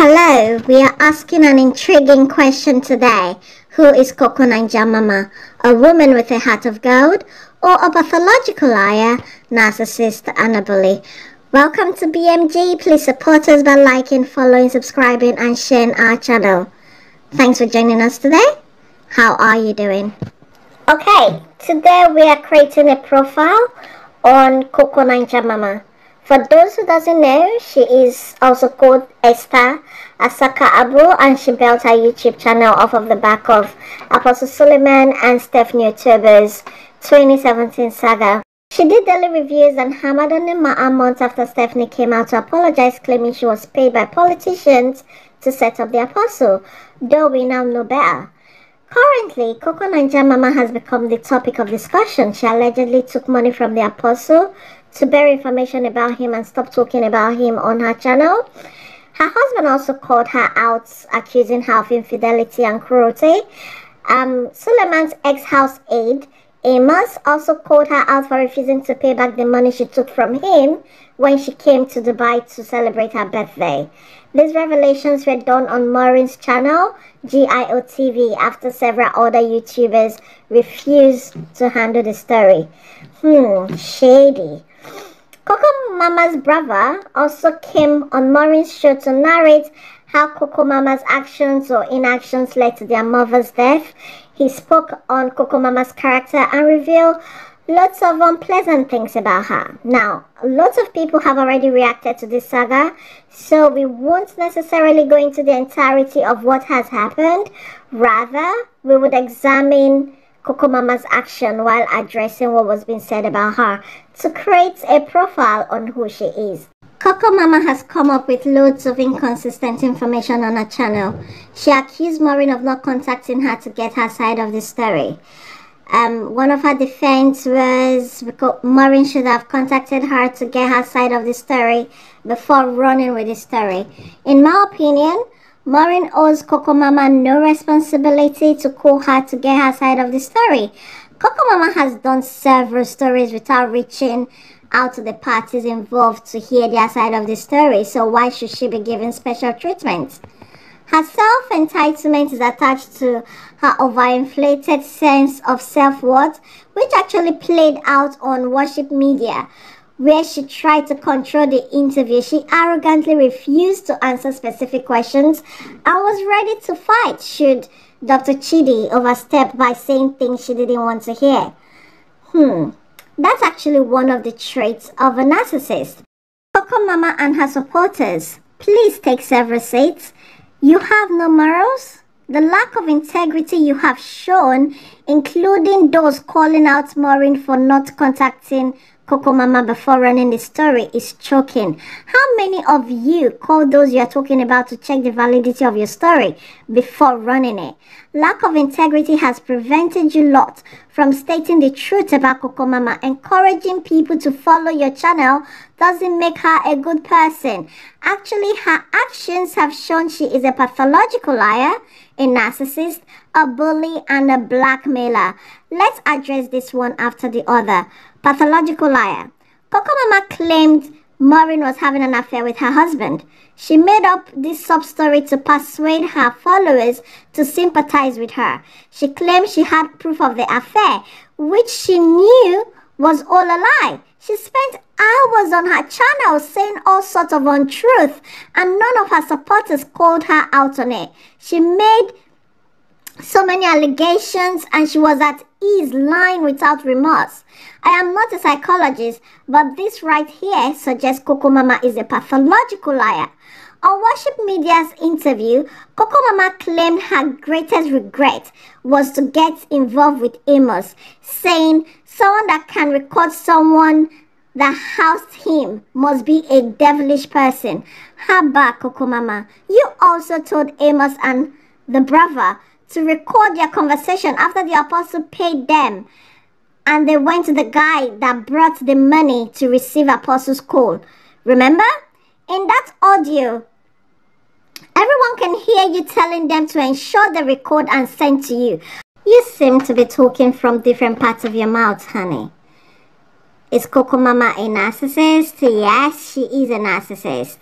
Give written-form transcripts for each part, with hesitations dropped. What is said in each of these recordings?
Hello, we are asking an intriguing question today. Who is Koko 9ja Mama? A woman with a heart of gold or a pathological liar, narcissist and a bully? Welcome to BMG. Please support us by liking, following, subscribing and sharing our channel. Thanks for joining us today. How are you doing? Okay, today we are creating a profile on Koko 9ja Mama. For those who doesn't know, she is also called Esther Asaka Abu, and she built her YouTube channel off of the back of Apostle Suleiman and Stephanie Otobo's 2017 saga. She did daily reviews and hammered on the matter months after Stephanie came out to apologize, claiming she was paid by politicians to set up the Apostle, though we now know better. Currently, Koko 9ja Mama has become the topic of discussion. She allegedly took money from the Apostle to bury information about him and stop talking about him on her channel. Her husband also called her out, accusing her of infidelity and cruelty. Suleiman's ex-house aide, Amos, also called her out for refusing to pay back the money she took from him when she came to Dubai to celebrate her birthday. These revelations were done on Maureen's channel, GIO TV, after several other YouTubers refused to handle the story. Shady. Koko Mama's brother also came on Maureen's show to narrate how Koko Mama's actions or inactions led to their mother's death. He spoke on Koko Mama's character and revealed lots of unpleasant things about her. Now, lots of people have already reacted to this saga, so we won't necessarily go into the entirety of what has happened. Rather, we would examine Koko Mama's action while addressing what was being said about her to create a profile on who she is. Koko Mama has come up with loads of inconsistent information on her channel. She accused Maureen of not contacting her to get her side of the story. One of her defense was Maureen should have contacted her to get her side of the story before running with the story. In my opinion, Maureen owes Koko Mama no responsibility to call her to get her side of the story. Koko Mama has done several stories without reaching out to the parties involved to hear their side of the story, so why should she be given special treatment? Her self-entitlement is attached to her overinflated sense of self-worth, which actually played out on Worship Media, where she tried to control the interview. She arrogantly refused to answer specific questions and was ready to fight should Dr. Chidi overstep by saying things she didn't want to hear. That's actually one of the traits of a narcissist. Koko Mama and her supporters, please take several seats. You have no morals. The lack of integrity you have shown, including those calling out Maureen for not contacting Koko Mama before running the story, is choking. How many of you call those you are talking about to check the validity of your story before running it? Lack of integrity has prevented you lot from stating the truth about Koko Mama. Encouraging people to follow your channel doesn't make her a good person. Actually, her actions have shown she is a pathological liar, a narcissist, a bully, and a blackmailer. Let's address this one after the other. Pathological liar. Koko Mama claimed Maureen was having an affair with her husband. She made up this sub-story to persuade her followers to sympathize with her. She claimed she had proof of the affair, which she knew was all a lie. She spent hours on her channel saying all sorts of untruth, and none of her supporters called her out on it. She made so many allegations and she was at ease lying without remorse. I am not a psychologist, but this right here suggests Koko Mama is a pathological liar. On Worship Media's interview, Koko Mama claimed her greatest regret was to get involved with Amos, saying someone that can record someone that housed him must be a devilish person. Haba, Koko Mama, you also told Amos and the brother to record their conversation after the Apostle paid them and they went to the guy that brought the money to receive Apostle's call. Remember? In that audio, everyone can hear you telling them to ensure they record and send to you. You seem to be talking from different parts of your mouth, honey. Is Koko Mama a narcissist? Yes, she is a narcissist.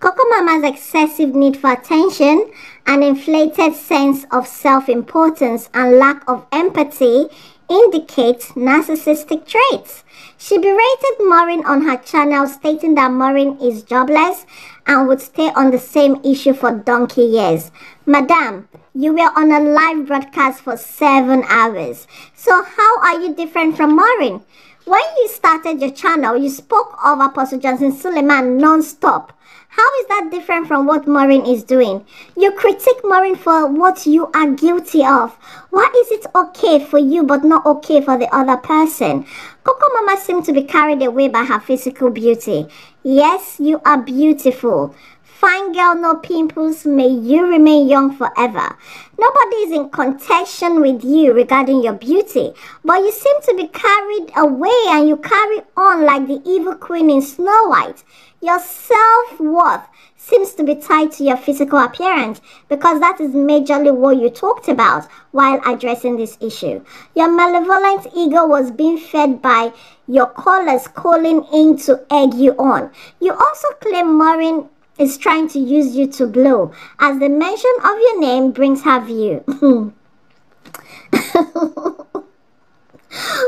Koko Mama's excessive need for attention, an inflated sense of self-importance, and lack of empathy indicate narcissistic traits. She berated Maureen on her channel, stating that Maureen is jobless and would stay on the same issue for donkey years. Madam, you were on a live broadcast for 7 hours. So how are you different from Maureen? When you started your channel, you spoke of Apostle Johnson Suleiman non-stop. How is that different from what Maureen is doing? You critique Maureen for what you are guilty of. Why is it okay for you but not okay for the other person? Koko Mama seemed to be carried away by her physical beauty. Yes, you are beautiful. Fine girl, no pimples, may you remain young forever. Nobody is in contention with you regarding your beauty, but you seem to be carried away and you carry on like the evil queen in Snow White. Your self-worth seems to be tied to your physical appearance because that is majorly what you talked about while addressing this issue. Your malevolent ego was being fed by your callers calling in to egg you on. You also claim Maureen is trying to use you to blow, as the mention of your name brings her view.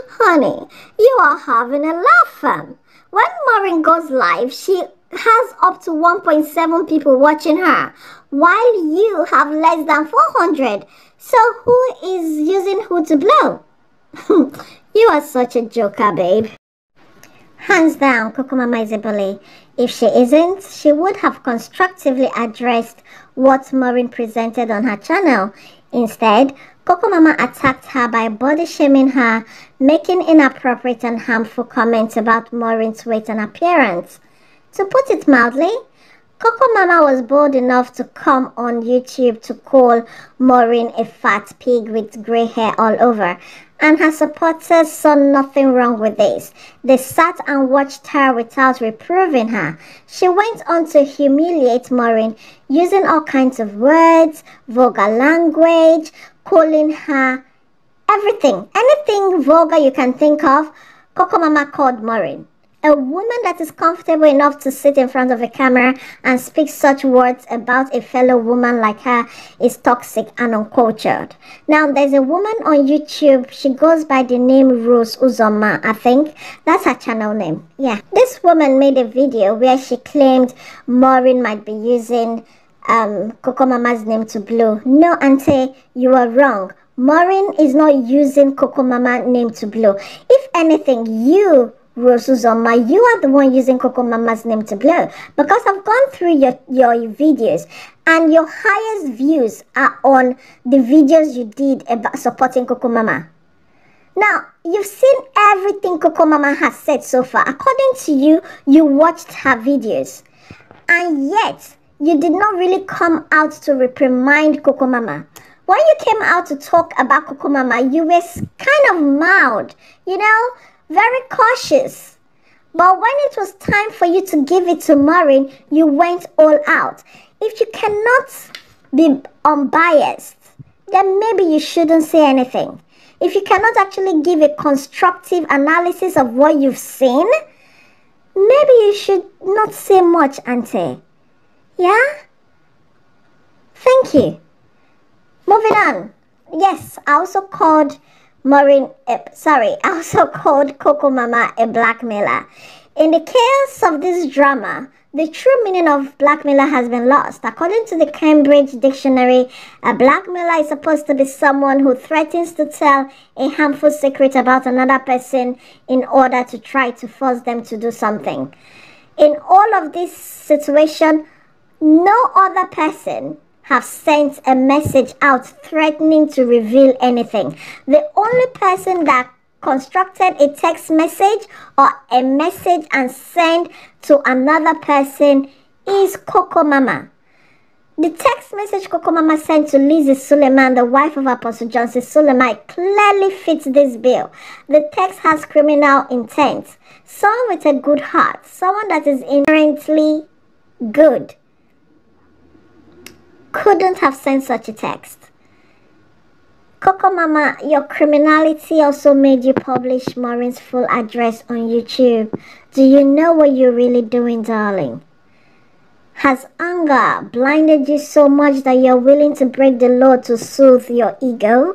Honey, you are having a laugh, fam. When Maureen goes live, she has up to 1.7 people watching her, while you have less than 400. So who is using who to blow? You are such a joker, babe. Hands down, Koko Mama is a bully. If she isn't, she would have constructively addressed what Maureen presented on her channel. Instead, Koko Mama attacked her by body shaming her, making inappropriate and harmful comments about Maureen's weight and appearance. To put it mildly, Koko Mama was bold enough to come on YouTube to call Maureen a fat pig with grey hair all over. And her supporters saw nothing wrong with this. They sat and watched her without reproving her. She went on to humiliate Maureen, using all kinds of words, vulgar language, calling her everything. Anything vulgar you can think of, Koko Mama called Maureen. A woman that is comfortable enough to sit in front of a camera and speak such words about a fellow woman like her is toxic and uncultured. Now, there's a woman on YouTube. She goes by the name Rose Uzoma, I think. That's her channel name. Yeah. This woman made a video where she claimed Maureen might be using Koko Mama's name to blow. No, auntie, you are wrong. Maureen is not using Koko Mama's name to blow. If anything, you, Rose Uzoma, you are the one using Koko Mama's name to blow, because I've gone through your videos and your highest views are on the videos you did about supporting Koko Mama. Now, you've seen everything Koko Mama has said so far. According to you, you watched her videos and yet you did not really come out to reprimand Koko Mama. When you came out to talk about Koko Mama, you were kind of mild, you know, very cautious. But when it was time for you to give it to Maureen, you went all out. If you cannot be unbiased, then maybe you shouldn't say anything. If you cannot actually give a constructive analysis of what you've seen, maybe you should not say much, auntie. Yeah? Thank you. Moving on. Yes, I also called I also called Koko Mama a blackmailer. In the chaos of this drama, the true meaning of blackmailer has been lost. According to the Cambridge Dictionary, a blackmailer is supposed to be someone who threatens to tell a harmful secret about another person in order to try to force them to do something. In all of this situation, no other person have sent a message out threatening to reveal anything. The only person that constructed a text message or a message and sent to another person is Koko Mama. The text message Koko Mama sent to Lizzy Suleiman, the wife of Apostle Johnson Suleiman, clearly fits this bill. The text has criminal intent. Someone with a good heart, someone that is inherently good, couldn't have sent such a text. Koko Mama, your criminality also made you publish Maureen's full address on YouTube. Do you know what you're really doing, darling? Has anger blinded you so much that you're willing to break the law to soothe your ego?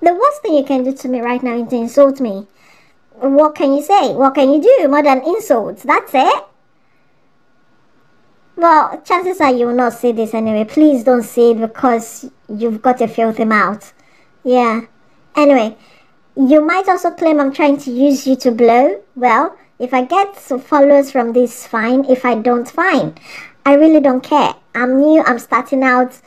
The worst thing you can do to me right now is to insult me. What can you say? What can you do more than insults? That's it. Well, chances are you will not say this anyway. Please don't say it because you've got a filthy mouth. Yeah. Anyway, you might also claim I'm trying to use you to blow. Well, if I get some followers from this, fine. If I don't, fine. I really don't care. I'm new. I'm starting out.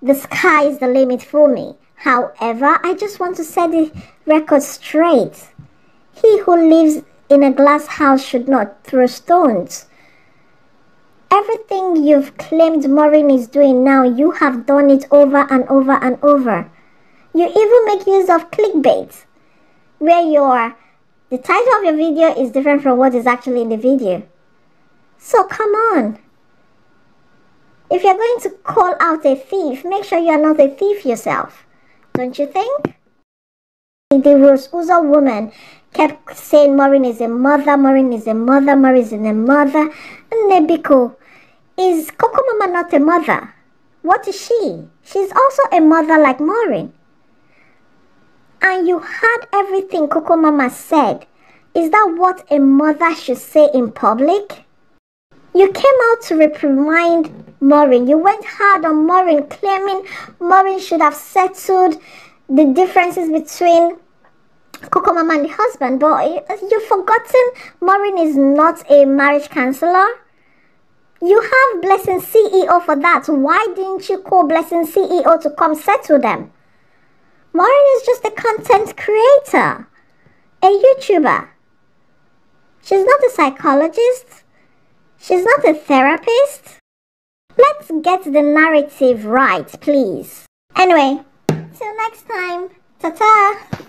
The sky is the limit for me. However, I just want to set the record straight. He who lives in a glass house should not throw stones. Everything you've claimed Maureen is doing now, you have done it over and over and over. You even make use of clickbait, where the title of your video is different from what is actually in the video. So come on. If you're going to call out a thief, make sure you're not a thief yourself. Don't you think? The Uzo woman kept saying Maureen is a mother, Maureen is a mother, Maureen is a mother. And Nebiko, is Koko Mama not a mother? What is she? She's also a mother like Maureen. And you heard everything Koko Mama said. Is that what a mother should say in public? You came out to reprimand Maureen. You went hard on Maureen, claiming Maureen should have settled the differences between Koko Mama and the husband. But you've forgotten Maureen is not a marriage counselor. You have Blessing CEO for that. Why didn't you call Blessing CEO to come settle them? Maureen is just a content creator, a YouTuber. She's not a psychologist. She's not a therapist. Let's get the narrative right, please. Anyway, till next time. Ta-ta!